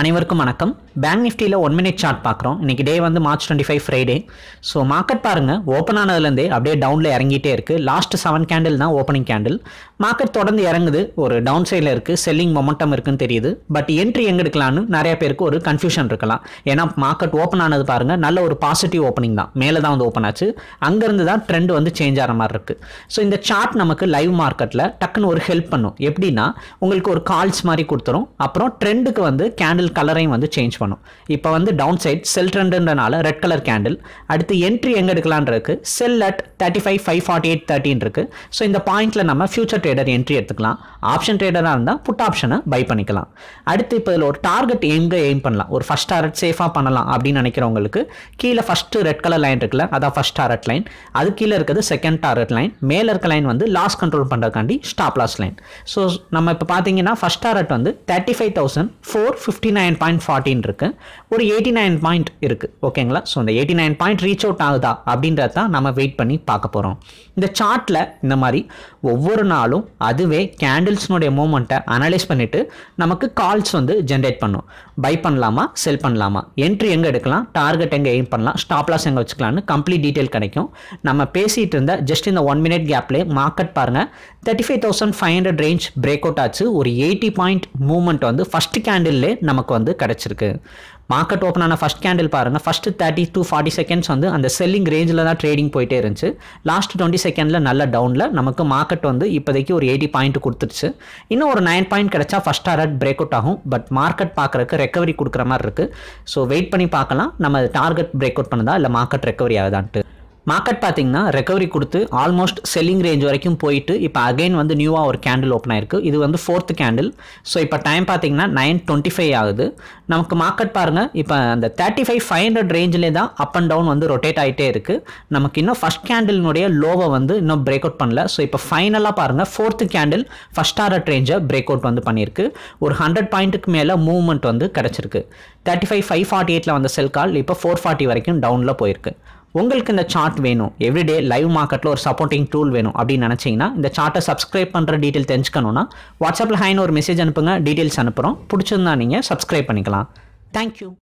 அனைவருக்கும் வணக்கம். பேங்க் நிஃப்டியில் 1 minute சார்ட் பார்க்குறோம். இன்றைக்கி டே வந்து March 25 ஃப்ரைடே. ஸோ மார்க்கெட் பாருங்கள், ஓப்பன் ஆனதுலேருந்தே அப்படியே டவுனில் இறங்கிட்டே இருக்குது. லாஸ்ட் 7 கேண்டில் தான் ஓப்பனிங் கேண்டில். மார்க்கெட் தொடர்ந்து இறங்குது, ஒரு டவுன் சைடில் இருக்குது, செல்லிங் மொமெண்டம் இருக்குன்னு தெரியுது. பட் என்ட்ரி எங்கே எடுக்கலான்னு நிறைய பேருக்கு ஒரு கன்ஃபியூஷன் இருக்கலாம். ஏன்னா மார்க்கெட் ஓப்பன் ஆனது பாருங்கள், நல்ல ஒரு பாசிட்டிவ் ஓப்பனிங் தான், மேலே தான் வந்து ஓப்பன் ஆச்சு. அங்கேருந்து தான் ட்ரெண்ட் வந்து சேஞ்ச் ஆகிற மாதிரி இருக்குது. ஸோ இந்த சார்ட் நமக்கு லைவ் மார்க்கெட்டில் டக்குன்னு ஒரு ஹெல்ப் பண்ணும். எப்படின்னா உங்களுக்கு ஒரு கால்ஸ் மாதிரி கொடுத்துரும், அப்புறம் ட்ரெண்டுக்கு வந்து கேண்டில் கலரையும் வந்து சேஞ்ச் பண்ணும். இப்போ வந்து டவுன் சைட் செல் ட்ரெண்ட்ன்றனால ரெட் கலர் கேண்டில். அடுத்து என்ட்ரி எங்கே எடுக்கலான் இருக்கு, செல் அட் 35,548.13 இருக்கு. ஸோ இந்த பாயிண்ட்ல நம்ம ஃபியூச்சர் ட்ரேடர் என்ட்ரி எடுத்துக்கலாம். ஆப்ஷன் ட்ரேடராக இருந்தால் புட் ஆப்ஷனை பை பண்ணிக்கலாம். அடுத்து இப்போ இதில் ஒரு டார்கெட் எங்கே எய்ம் பண்ணலாம், ஒரு ஃபர்ஸ்ட் டார்கெட் சேஃபாக பண்ணலாம் அப்படின்னு நினைக்கிறவங்களுக்கு கீழே ஃபர்ஸ்ட் ரெட் கலர் லைன் இருக்குல்ல, அதான் ஃபர்ஸ்ட் டார்கெட் லைன். அது கீழே இருக்கிறது செகண்ட் டார்கெட் லைன். மேலே இருக்க லைன் வந்து லாஸ் கண்ட்ரோல் பண்ணுறதுக்காண்டி ஸ்டாப் லாஸ் லைன். ஸோ நம்ம இப்போ பார்த்தீங்கன்னா ஃபர்ஸ்ட் டார்கெட் வந்து 39.14 இருக்கு, ஒரு 89 பாயிண்ட் இருக்கு. ஓகேங்களா, ஸோ அந்த 89 பாயிண்ட் ரீச் அவுட் ஆகுதா அப்படின்றத நம்ம வெயிட் பண்ணி பார்க்க போகிறோம். இந்த சார்ட்டில் இந்த மாதிரி ஒவ்வொரு நாளும் அதுவே கேண்டில்ஸ்னுடைய மூமெண்ட்டை அனலைஸ் பண்ணிவிட்டு நமக்கு கால்ஸ் வந்து ஜென்ரேட் பண்ணும். பை பண்ணலாமா, செல் பண்ணலாமா, என்ட்ரி எங்கே எடுக்கலாம், டார்கெட் எங்கே எய்ம் பண்ணலாம், ஸ்டாப்லாஸ் எங்கே வச்சுக்கலாம்னு கம்ப்ளீட் டீட்டெயில் கிடைக்கும். நம்ம பேசிகிட்டு இருந்த ஜஸ்ட் இந்த 1 minute கேப்லேயே மார்க்கெட் பாருங்கள் 35,500 ரேஞ்ச் பிரேக் அவுட் ஆச்சு. ஒரு 80 பாயிண்ட் மூவ்மெண்ட் வந்து ஃபஸ்ட்டு கேண்டில்லே நமக்கு வந்து கிடைச்சிருக்கு. மார்க்கெட் ஓப்பன் ஆன ஃபர்ஸ்ட் கேண்டில் பாருங்கள், ஃபஸ்ட்டு 30 to 40 seconds வந்து அந்த செல்லிங் ரேஞ்சில் தான் ட்ரேடிங் போயிட்டே இருந்துச்சு. லாஸ்ட் 20 seconds நல்ல டவுனில் நமக்கு மார்க்கெட் வந்து இப்போதைக்கு ஒரு 80 பாயிண்ட் கொடுத்துருச்சு. இன்னும் ஒரு 9 பாயிண்ட் கிடச்சா ஃபஸ்ட் டார்கெட் பிரேக் அவுட் ஆகும். பட் மார்க்கெட் பார்க்குறக்கு ரெக்கவரி கொடுக்குற மாதிரி இருக்குது. ஸோ வெயிட் பண்ணி பார்க்கலாம், நம்ம டார்கெட் பிரேக் அவுட் பண்ணுதா இல்லை மார்க்கெட் ரெக்கவரி ஆகுதான்ட்டு. மார்க்கெட் பார்த்தீங்கன்னா ரெக்கவரி கொடுத்து ஆல்மோஸ்ட் செல்லிங் ரேஞ்ச் வரைக்கும் போயிட்டு இப்போ அகைன் வந்து நியூவாக ஒரு கேண்டில் ஓப்பன் ஆயிருக்கு. இது வந்து 4th கேண்டில். ஸோ இப்போ டைம் பார்த்தீங்கன்னா 9:25 ஆகுது. நமக்கு மார்க்கெட் பாருங்கள் இப்போ அந்த 35,500 ரேஞ்சிலே தான் அப் அண்ட் டவுன் வந்து ரொட்டேட் ஆகிட்டே இருக்குது. நமக்கு இன்னும் ஃபர்ஸ்ட் கேண்டிலினுடைய லோவை வந்து இன்னும் பிரேக் அவுட் பண்ணல. ஸோ இப்போ ஃபைனலாக பாருங்கள் 4th கேண்டில் ஃபர்ஸ்ட் டார்கெட் ரேஞ்சை பிரேக் அவுட் வந்து பண்ணியிருக்கு. ஒரு 100 பாயிண்ட்டுக்கு மேலே மூவ்மெண்ட் வந்து கிடச்சிருக்கு. 35,548 வந்த செல் கால் இப்போ 440 வரைக்கும் டவுனில் போயிருக்கு. உங்களுக்கு இந்த சார்ட் வேணும், எவ்ரிடே லைவ் மார்க்கெட்டில் ஒரு சப்போர்ட்டிங் டூல் வேணும் அப்படின்னு நினச்சிங்கன்னா இந்த சார்ட்டை சப்ஸ்கிரைப் பண்ணுற டீட்டெயில் தெரிஞ்சுக்கணுன்னா வாட்ஸ்அப்பில் ஹைன்னு ஒரு மெசேஜ் அனுப்புங்க, டீட்டெயில்ஸ் அனுப்புகிறோம். பிடிச்சிருந்தா நீங்கள் சப்ஸ்கிரைப் பண்ணிக்கலாம். தேங்க்யூ.